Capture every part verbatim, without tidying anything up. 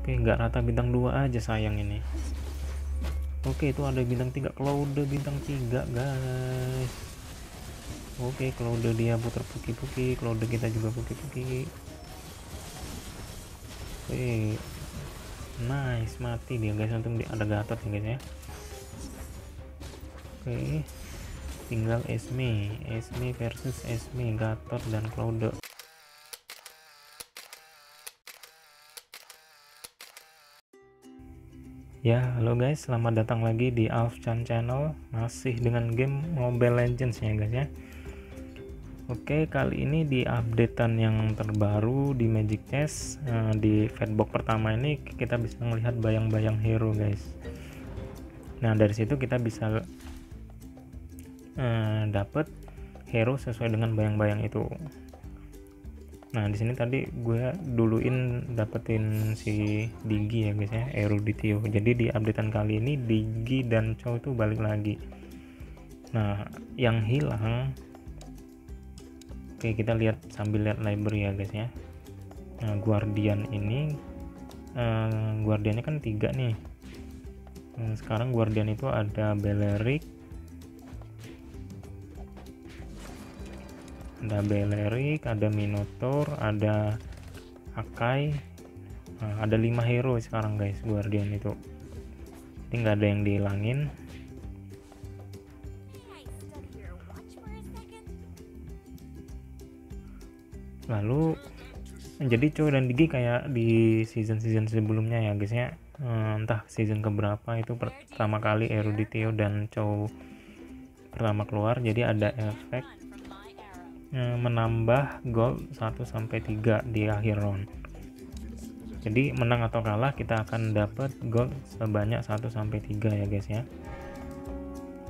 Oke, nggak rata bintang dua aja sayang ini. Oke, itu ada bintang tiga, Claude bintang tiga guys. Oke, Claude dia putar puki-puki, Claude kita juga puki-puki. Oke, nice, mati dia guys. Nanti ada Gator ya guys ya. Oke, tinggal Esme, Esme versus Esme, Gator dan Claude. Ya, halo guys, selamat datang lagi di Alfchan Channel, masih dengan game Mobile Legends ya guys ya. Oke, kali ini di updatean yang terbaru di Magic Chess, di fatbox pertama ini kita bisa melihat bayang-bayang hero guys. Nah, dari situ kita bisa eh, dapat hero sesuai dengan bayang-bayang itu. Nah, di sini tadi gue duluin dapetin si Diggie ya guys ya, Eruditio. Jadi di updatean kali ini Diggie dan Chou itu balik lagi. Nah, yang hilang, oke, kita lihat sambil lihat library ya guys ya. Nah, guardian ini eh, guardiannya kan tiga nih. Nah, sekarang guardian itu ada Belerick, ada Belerick, ada Minotaur, ada Akai. Nah, ada lima hero sekarang guys guardian itu. Jadi nggak ada yang dihilangin. Lalu jadi Chou dan Diggie kayak di season-season sebelumnya ya guys ya, entah season keberapa itu pertama kali Eruditio dan Chou pertama keluar. Jadi ada efek menambah gold satu sampai tiga di akhir round. Jadi menang atau kalah kita akan dapat gold sebanyak satu sampai tiga ya guys ya.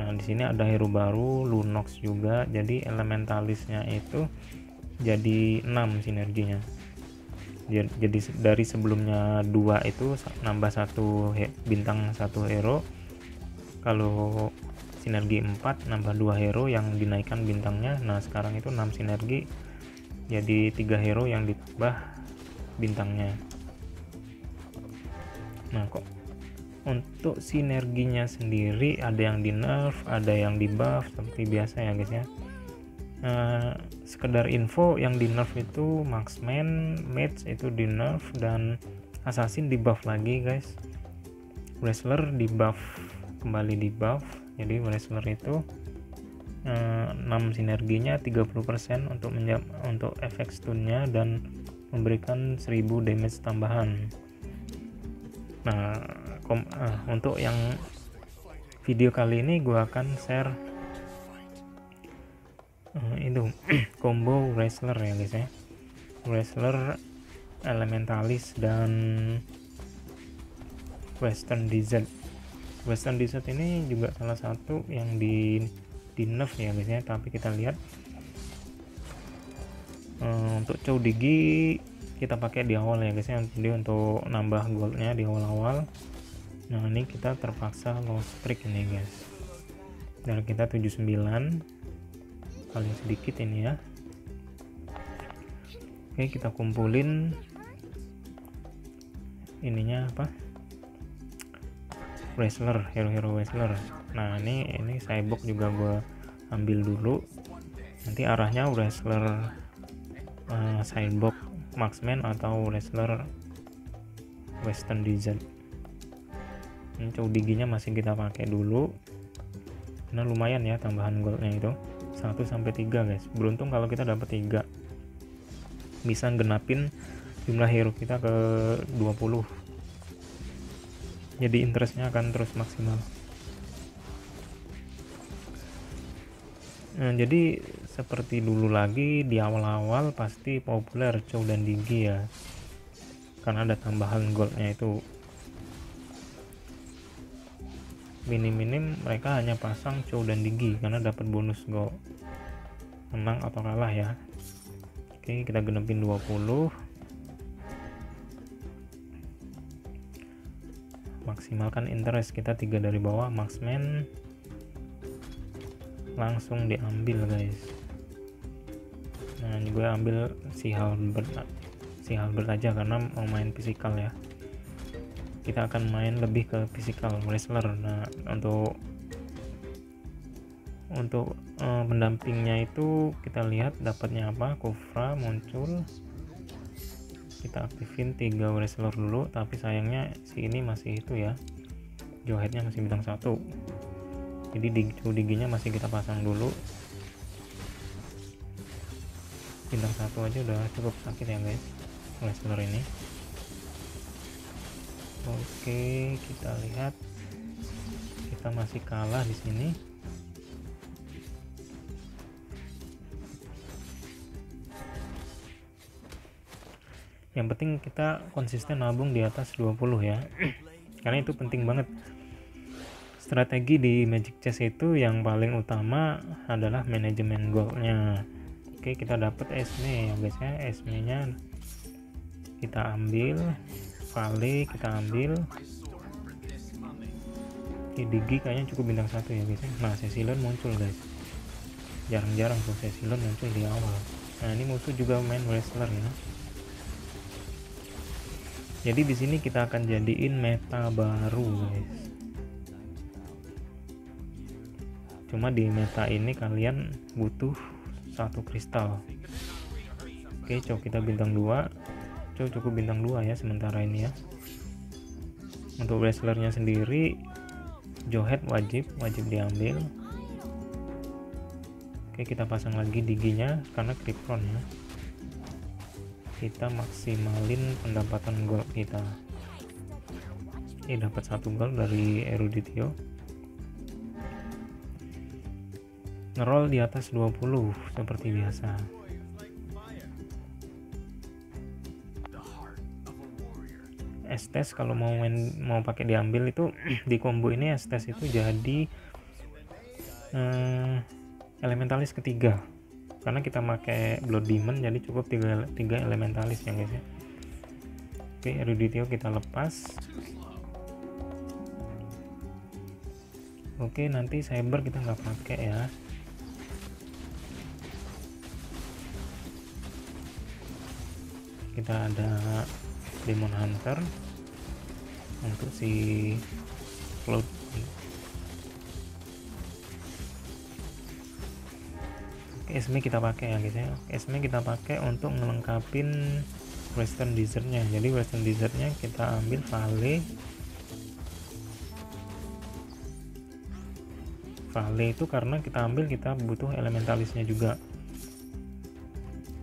Nah, di sini ada hero baru Lunox juga, jadi elementalisnya itu jadi enam sinerginya. Jadi dari sebelumnya dua itu nambah satu bintang satu hero, kalau sinergi empat nambah dua hero yang dinaikkan bintangnya. Nah, sekarang itu enam sinergi jadi tiga hero yang ditambah bintangnya. Nah, kok untuk sinerginya sendiri ada yang di nerf, ada yang di buff seperti biasa ya guys ya. Uh, sekedar info, yang di nerf itu Maxman, Mage itu di nerf, dan Assassin di buff lagi guys. Wrestler di buff, kembali di buff. Jadi wrestler itu uh, enam sinerginya tiga puluh persen untuk untuk efek stunnya dan memberikan seribu damage tambahan. Nah, kom uh, untuk yang video kali ini gua akan share Uh, itu combo wrestler ya guys ya, wrestler elementalis dan western desert. Western desert ini juga salah satu yang di di nerf ya guys ya, tapi kita lihat uh, untuk Chou Diggie kita pakai di awal ya guys ya, jadi untuk nambah goldnya di awal-awal. Nah, ini kita terpaksa low streak ini guys, dan kita tujuh puluh sembilan paling sedikit ini ya. Oke, kita kumpulin ininya apa, wrestler, hero-hero wrestler. Nah, ini ini cyborg juga gua ambil dulu, nanti arahnya wrestler uh, cyborg Maxman atau wrestler western desert. Ini Chou Diggie-nya masih kita pakai dulu. Nah, lumayan ya tambahan goldnya itu satu sampai tiga guys. Beruntung kalau kita dapat tiga, bisa genapin jumlah hero kita ke dua puluh. Jadi interestnya akan terus maksimal. Nah, jadi seperti dulu lagi di awal-awal pasti populer Chou dan Diggie ya, karena ada tambahan goldnya itu. Minim-minim mereka hanya pasang Chou dan Diggie karena dapat bonus gold menang atau kalah ya. Oke, kita genepin dua puluh, maksimalkan interest kita. Tiga dari bawah Maxman langsung diambil guys. Nah, ini gue ambil si Halbert si Halbert aja karena mau main fisikal ya. kita akan main lebih ke physical wrestler. Nah, untuk untuk uh, pendampingnya itu kita lihat dapatnya apa. Khufra muncul, kita aktifin tiga wrestler dulu, tapi sayangnya si ini masih itu ya, Johetnya masih bintang satu, jadi Chou Diggie-nya masih kita pasang dulu. Bintang satu aja udah cukup sakit ya guys wrestler ini. Oke, kita lihat kita masih kalah di sini. Yang penting kita konsisten nabung di atas dua puluh ya, karena itu penting banget. Strategi di Magic Chess itu yang paling utama adalah manajemen goalnya. Oke, kita dapat Esme ya guys ya. Esme nya kita ambil, Vale kita ambil, Diggie kayaknya cukup bintang satu ya guys ya. Nah, Cecilion muncul guys, jarang-jarang tuh Cecilion muncul di awal. Nah, ini musuh juga main wrestler ya. Jadi di sini kita akan jadiin meta baru guys. Cuma di meta ini kalian butuh satu kristal. Oke, Chou kita bintang dua. Chou cukup bintang dua ya sementara ini ya. Untuk wrestlernya sendiri Johet wajib wajib diambil. Oke, kita pasang lagi Diggie-nya karena Krypton ya. Kita maksimalin pendapatan gold kita. Ini dapat satu gold dari Eruditio. Ngerol di atas dua puluh seperti biasa. Estes kalau mau main, mau pakai diambil itu di combo ini. Estes itu jadi eh, elementalis ketiga, karena kita pakai Blood Demon jadi cukup tiga, tiga elementalis ya guys ya. Oke, Eruditio kita lepas. Oke, nanti Cyborg kita nggak pakai ya. Kita ada Demon Hunter untuk si Claude. Esme kita pakai ya guys ya. Esme kita pakai untuk melengkapin western dessertnya. Jadi western dessertnya kita ambil Vale. Vale itu karena kita ambil kita butuh elementalisnya juga.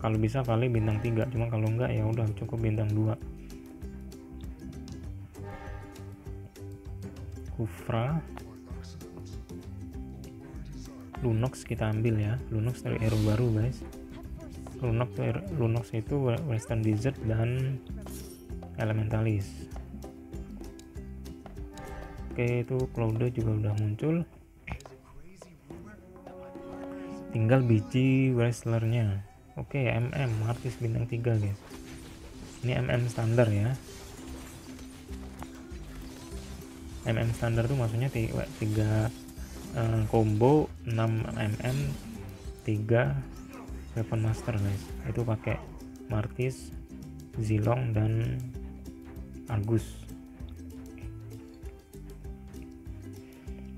Kalau bisa Vale bintang tiga, cuma kalau enggak ya udah cukup bintang dua. Khufra, Lunox kita ambil ya. Lunox dari hero baru guys. Lunox, Lunox itu western desert dan elementalis. Oke, itu Claude juga udah muncul. Tinggal biji wrestlernya. Oke, M M Martis bintang tiga guys. Ini M M standar ya. M M standar tuh maksudnya tiga combo enam M M tiga weapon master guys. Itu pakai Martis, Zilong dan Argus.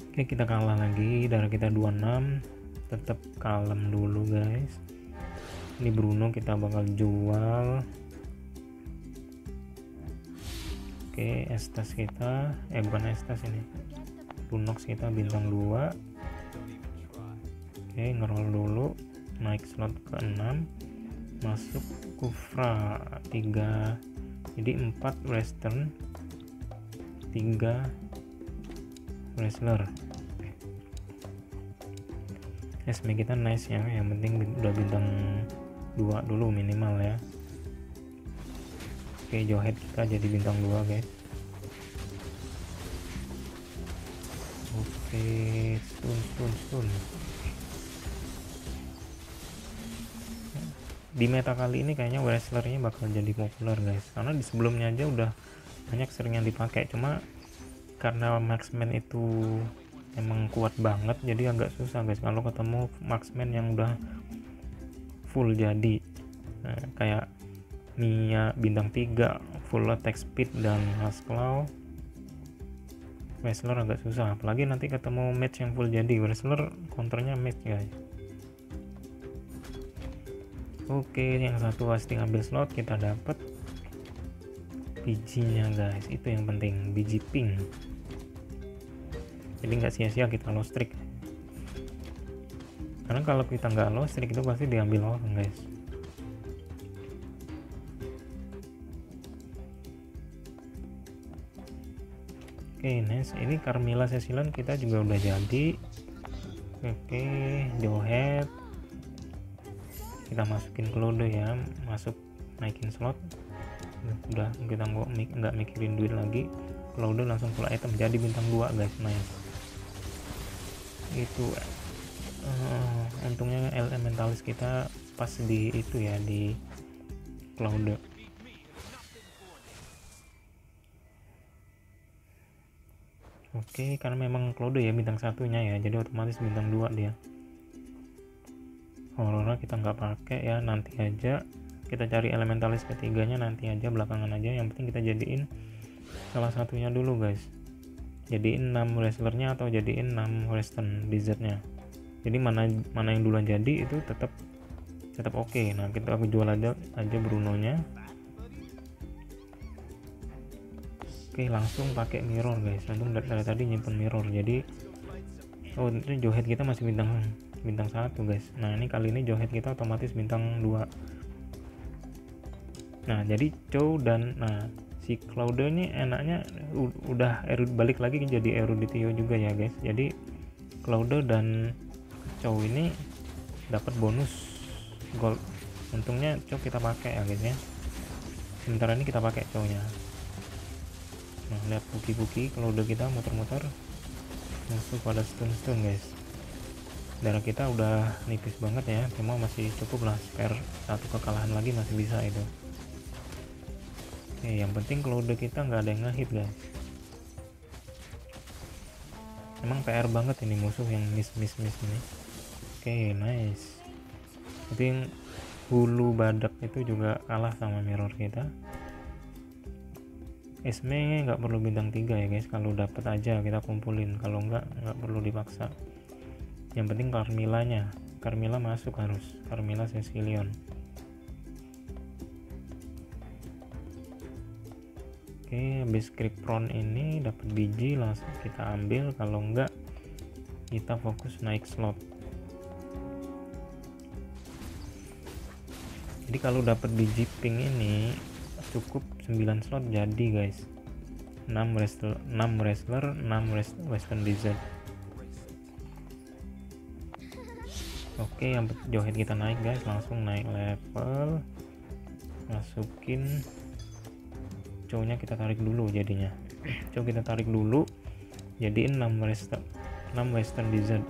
Oke, kita kalah lagi, darah kita dua puluh enam. Tetap kalem dulu guys. Ini Bruno kita bakal jual. Oke, Estes kita eh bukan Estes ini Lunox kita bintang dua. Oke, ngerol dulu, naik slot ke enam, masuk Khufra tiga, jadi empat western tiga wrestler. Esme kita nice ya, yang penting udah bintang dua dulu minimal ya. Oke, Johet kita jadi bintang dua guys. Oke, stun stun stun. Di meta kali ini kayaknya wrestlernya bakal jadi populer guys, karena di sebelumnya aja udah banyak sering yang dipakai, cuma karena Maxman itu emang kuat banget jadi agak susah guys kalau ketemu Maxman yang udah full jadi. Nah, kayak Nia bintang tiga full attack speed dan Haas Claw. wrestler agak susah, apalagi nanti ketemu match yang full jadi wrestler counternya match guys. Oke, yang satu pasti ambil slot, kita dapat bijinya guys, itu yang penting, biji pink, jadi nggak sia-sia kita lost streak, karena kalau kita nggak lost streak itu pasti diambil orang guys. Oke, nice. Ini Carmilla Cecilion kita juga udah jadi. Oke, Johet kita masukin Claude ya, masuk naikin slot. Udah kita nggak mikirin duit lagi, Claude langsung pull item jadi bintang dua guys, nice. Itu uh, untungnya elementalis kita pas di itu ya, di Claude. Oke, karena memang Claude ya bintang satunya ya, jadi otomatis bintang dua dia. Aurora kita nggak pakai ya, nanti aja kita cari elementalis ketiganya, nanti aja belakangan aja, yang penting kita jadiin salah satunya dulu guys, jadiin enam wrestlernya atau jadiin enam western blizzardnya, jadi mana mana yang duluan jadi itu tetap tetap oke. Okay. Nah kita aku jual aja aja Bruno nya. Oke, langsung pakai mirror guys, langsung dari tadi nyimpen mirror, jadi oh itu Johet kita masih bintang bintang satu guys. Nah ini kali ini Johet kita otomatis bintang dua. Nah jadi Chou dan nah si Claude ini enaknya udah erud, balik lagi jadi Eruditio juga ya guys, jadi Claude dan Chou ini dapat bonus gold, untungnya Chou kita pakai ya guys ya, sebentar ini kita pakai Chou nya. Nah lihat buki-buki kalau udah kita muter-muter masuk pada stun-stun guys, darah kita udah nipis banget ya, cuma masih cukup lah, spare satu kekalahan lagi masih bisa itu. Oke, yang penting kalau udah kita nggak ada yang ngehit guys, emang P R banget ini musuh yang miss-miss-miss ini. Oke, nice. Tapi hulu badak itu juga kalah sama mirror kita. Esme nggak perlu bintang tiga ya guys, kalau dapat aja kita kumpulin, kalau nggak nggak perlu dipaksa, yang penting Carmillanya. Carmilla masuk harus, Carmilla Cecilion. Oke, habis krik prawn ini dapat biji langsung kita ambil, kalau nggak kita fokus naik slot. Jadi kalau dapat biji pink ini cukup sembilan slot jadi guys, enam wrestler, enam wrestler, enam western blizzard. Oke, yang Johet kita naik guys, langsung naik level, masukin Chou nya kita tarik dulu, jadinya Chou kita tarik dulu, jadiin enam western, enam western blizzard.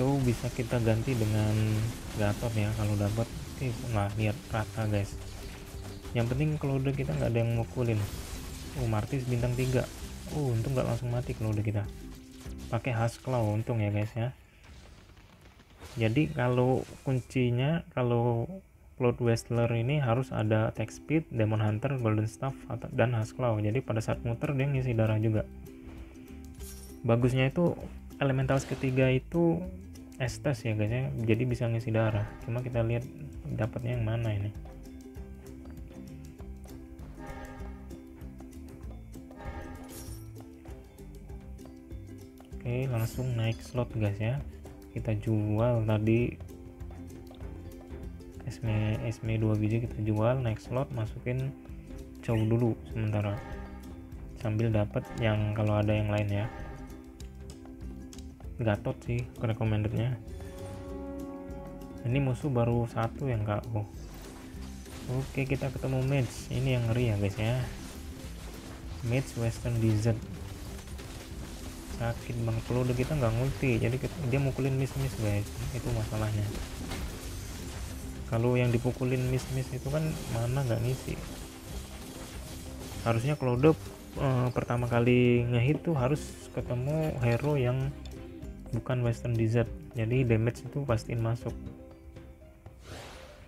Chou bisa kita ganti dengan Gator ya kalau dapat. Oke, nah lihat rata guys, yang penting Claude kita nggak ada yang mukulin. Oh, Martis bintang tiga. Oh, untung nggak langsung mati Claude kita, pakai Haas Claw, untung ya guys ya. Jadi kalau kuncinya, kalau Claude wrestler ini harus ada attack speed, Demon Hunter, Golden Staff, dan Haas Claw, jadi pada saat muter dia ngisi darah juga. Bagusnya itu elementals ketiga itu Estes ya guys ya, jadi bisa ngisi darah, cuma kita lihat dapatnya yang mana ini. Oke, langsung naik slot guys ya, kita jual tadi Esme, Esme dua biji kita jual, naik slot masukin Chou dulu sementara sambil dapat yang kalau ada yang lain ya, Gatot sih recommendednya. Ini musuh baru satu yang K O. Oke, kita ketemu match ini yang ngeri ya guys ya, match western desert. Sakit banget kalau udah kita nggak ngulti, jadi kita, dia mukulin miss-miss guys, itu masalahnya. Kalau yang dipukulin miss-miss itu kan mana nggak ngisi, harusnya kalau udah eh, pertama kali ngehit tuh harus ketemu hero yang bukan western desert, jadi damage itu pastiin masuk.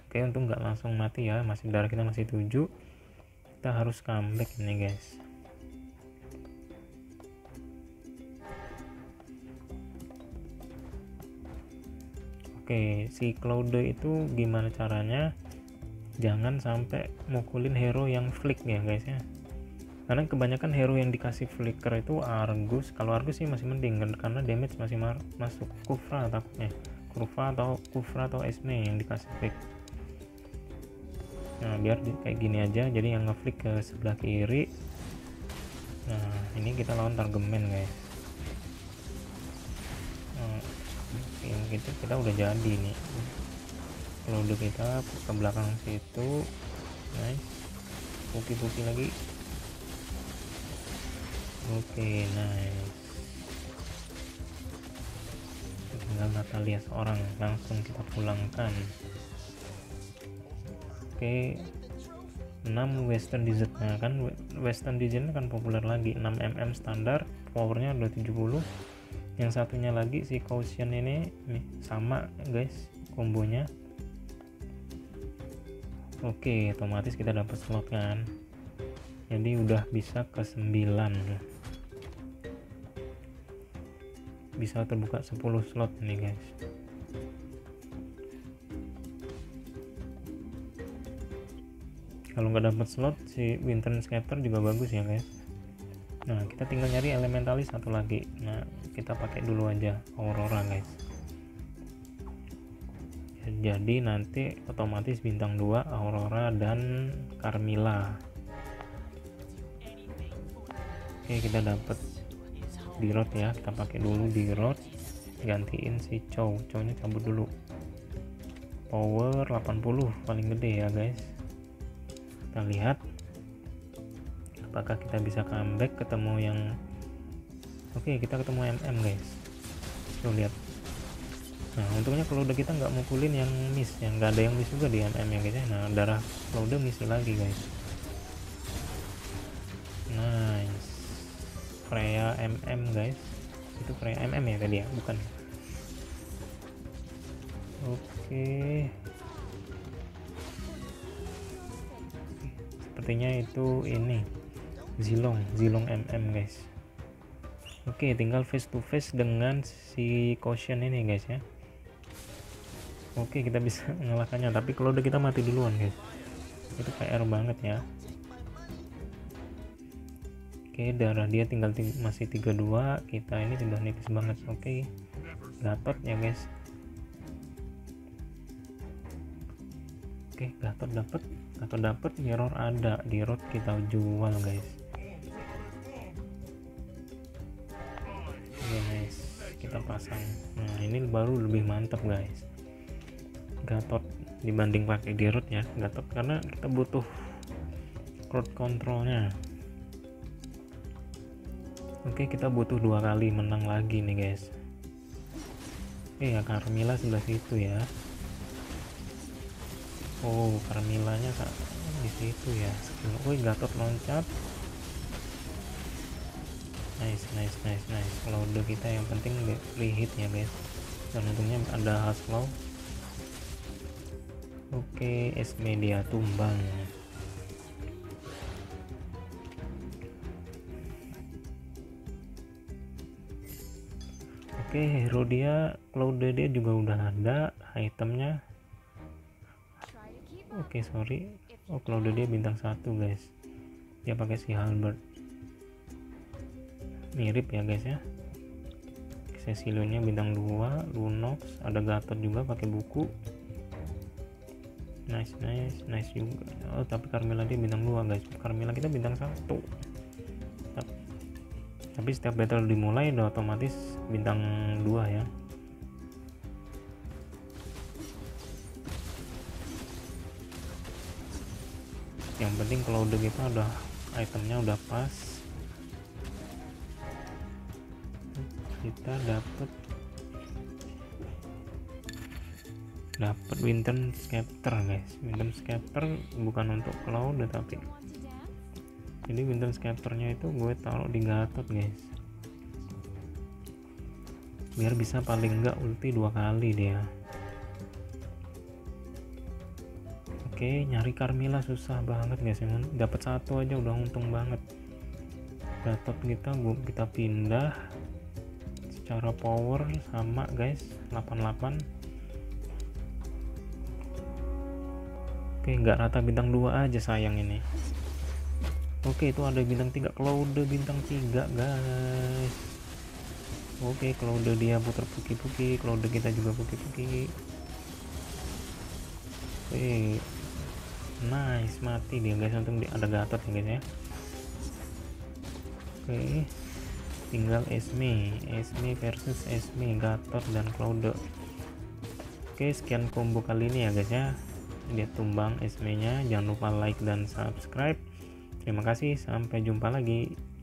Oke, untung nggak langsung mati ya, masih darah kita masih tujuh, kita harus comeback ini guys. Oke, si Claude itu gimana caranya jangan sampai mukulin hero yang flick ya guys ya, karena kebanyakan hero yang dikasih flicker itu Argus. Kalau Argus sih masih mending karena damage masih masuk. Khufra takutnya Khufra atau Khufra atau Esme yang dikasih flick. Nah biar kayak gini aja, jadi yang ngeflick ke sebelah kiri. Nah ini kita lawan targeman guys. Nah, gitu kita udah jadi nih. Kalau udah kita ke belakang situ, nice. Buki-buki lagi. Oke, nice. Tinggal Natalia seorang, langsung kita pulangkan. Oke, enam Western Desert. Nah kan Western Desert akan populer lagi. enam milimeter standar, powernya udah tujuh puluh. Yang satunya lagi si Caution ini nih, sama guys kombonya. Oke, otomatis kita dapat slot kan, jadi udah bisa ke sembilan, bisa terbuka sepuluh slot ini guys. Kalau nggak dapat slot si Winter Scepter juga bagus ya guys. Nah kita tinggal nyari elementalis satu lagi. Nah kita pakai dulu aja Aurora guys, jadi nanti otomatis bintang dua Aurora dan Carmilla. Oke kita dapat Dyrroth ya, kita pakai dulu Dyrroth, gantiin si Chou. Chou nya cabut dulu, power delapan puluh paling gede ya guys. Kita lihat apakah kita bisa comeback ketemu yang oke. Kita ketemu M M guys, tuh lihat. Nah untungnya kalau udah kita nggak mukulin yang miss, yang nggak ada yang miss juga di M M ya guys. Nah darah kalau udah miss lagi guys. Nice, Freya M M guys, itu Freya M M ya tadi ya, bukan. Oke, sepertinya itu ini Zilong, Zilong M M guys. Oke tinggal face to face dengan si Caution ini guys ya. Oke kita bisa mengalahkannya, tapi kalau udah kita mati duluan guys, itu P R banget ya. Oke darah dia tinggal ting masih tiga puluh dua, kita ini sudah nipis banget. Oke Gatot ya guys. Oke Gatot dapet, Gatot dapet, error ada di road, kita jual guys. Oke nice, kita pasang. Nah ini baru lebih mantap guys, Gatot dibanding pakai Dyrroth ya. Gatot karena kita butuh crowd controlnya. Oke kita butuh dua kali menang lagi nih guys. Oke ya Carmilla sebelah situ ya. Oh Carmillanya kak di situ ya. Woi Gatot loncat. Nice nice nice nice. Kalau udah kita yang penting free hit ya guys. Dan untungnya ada Haas Claw. Oke, Esme dia tumbang. Oke, hero dia, Claude dia juga udah ada itemnya. Oke, sorry. Oh, Claude dia bintang satu guys. Dia pakai si Halbert. Mirip ya guys ya. Cecilionnya bintang dua, Lunox, ada Gator juga pakai buku. Nice nice nice juga. Oh tapi Carmilla dia bintang dua guys, Carmilla kita bintang satu. Tapi setiap battle dimulai udah otomatis bintang dua ya. Yang penting kalau udah kita udah itemnya udah pas, kita dapet dapat Winter Scepter guys. Winter Scepter bukan untuk Cloud tapi jadi Winter Scepternya itu gue taruh di Gatot guys, biar bisa paling enggak ulti dua kali dia. Oke nyari Carmilla susah banget guys, dapat satu aja udah untung banget. Gatot kita kita pindah secara power sama guys, delapan puluh delapan. Oke, nggak rata bintang dua aja sayang ini. Oke, itu ada bintang tiga, Claude bintang tiga guys. Oke, Claude dia putar puki-puki, Claude kita juga puki-puki. Oke, nice, mati dia guys. Untung dia ada Gator ya guys ya. Oke, tinggal Esme, Esme versus Esme, Gator dan Claude. Oke, sekian combo kali ini ya guys ya. Dia tumbang Esme nya. Jangan lupa like dan subscribe. Terima kasih, sampai jumpa lagi.